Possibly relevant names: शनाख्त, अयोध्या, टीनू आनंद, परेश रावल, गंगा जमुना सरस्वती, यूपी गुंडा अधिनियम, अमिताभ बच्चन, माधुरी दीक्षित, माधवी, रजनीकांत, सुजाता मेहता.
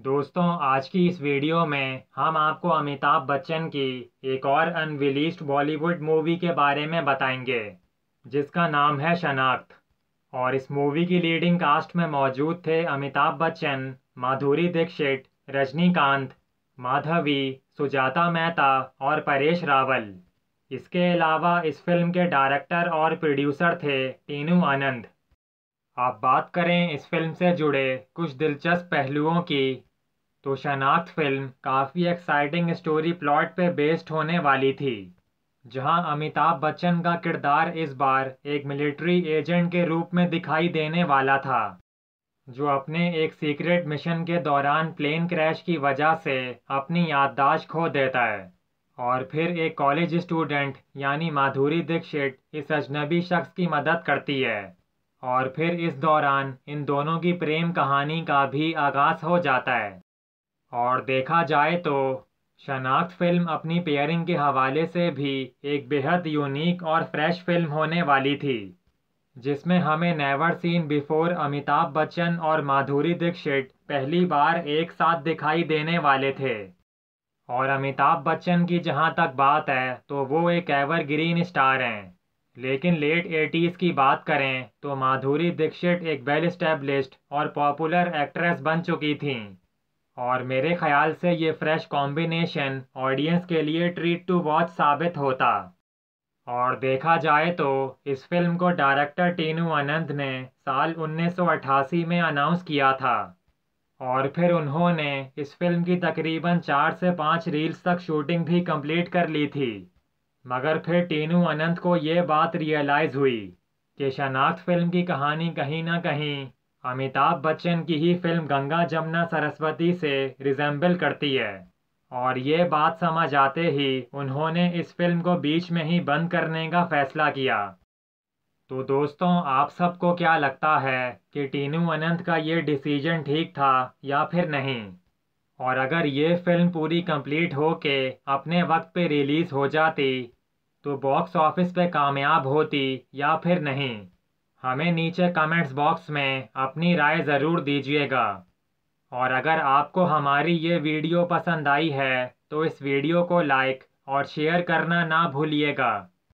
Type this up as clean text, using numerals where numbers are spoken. दोस्तों, आज की इस वीडियो में हम आपको अमिताभ बच्चन की एक और अनरिलीज्ड बॉलीवुड मूवी के बारे में बताएंगे जिसका नाम है शनाख्त। और इस मूवी की लीडिंग कास्ट में मौजूद थे अमिताभ बच्चन, माधुरी दीक्षित, रजनीकांत, माधवी, सुजाता मेहता और परेश रावल। इसके अलावा इस फिल्म के डायरेक्टर और प्रोड्यूसर थे टीनू आनंद। आप बात करें इस फिल्म से जुड़े कुछ दिलचस्प पहलुओं की, तो शनाख्त फिल्म काफ़ी एक्साइटिंग स्टोरी प्लॉट पे बेस्ड होने वाली थी, जहां अमिताभ बच्चन का किरदार इस बार एक मिलिट्री एजेंट के रूप में दिखाई देने वाला था, जो अपने एक सीक्रेट मिशन के दौरान प्लेन क्रैश की वजह से अपनी याददाश्त खो देता है। और फिर एक कॉलेज स्टूडेंट यानी माधुरी दीक्षित इस अजनबी शख्स की मदद करती है और फिर इस दौरान इन दोनों की प्रेम कहानी का भी आगाज हो जाता है। और देखा जाए तो शनाख्त फिल्म अपनी पेयरिंग के हवाले से भी एक बेहद यूनिक और फ्रेश फिल्म होने वाली थी, जिसमें हमें never seen before अमिताभ बच्चन और माधुरी दीक्षित पहली बार एक साथ दिखाई देने वाले थे। और अमिताभ बच्चन की जहाँ तक बात है तो वो एक एवरग्रीन स्टार हैं, लेकिन लेट 80s की बात करें तो माधुरी दीक्षित एक वेल एस्टेब्लिश्ड और पॉपुलर एक्ट्रेस बन चुकी थीं। और मेरे ख्याल से ये फ्रेश कॉम्बिनेशन ऑडियंस के लिए ट्रीट टू वॉच साबित होता। और देखा जाए तो इस फिल्म को डायरेक्टर टीनू आनंद ने साल 1988 में अनाउंस किया था और फिर उन्होंने इस फिल्म की तकरीबन 4 से 5 रील्स तक शूटिंग भी कंप्लीट कर ली थी। मगर फिर टीनू आनंद को ये बात रियलाइज़ हुई कि शनाख्त फिल्म की कहानी कहीं ना कहीं अमिताभ बच्चन की ही फिल्म गंगा जमुना सरस्वती से रिजेंबल करती है। और ये बात समझ आते ही उन्होंने इस फिल्म को बीच में ही बंद करने का फैसला किया। तो दोस्तों, आप सबको क्या लगता है कि टीनू आनंद का ये डिसीजन ठीक था या फिर नहीं? और अगर ये फिल्म पूरी कंप्लीट हो के अपने वक्त पे रिलीज़ हो जाती तो बॉक्स ऑफिस पे कामयाब होती या फिर नहीं? हमें नीचे कमेंट्स बॉक्स में अपनी राय ज़रूर दीजिएगा। और अगर आपको हमारी ये वीडियो पसंद आई है तो इस वीडियो को लाइक और शेयर करना ना भूलिएगा।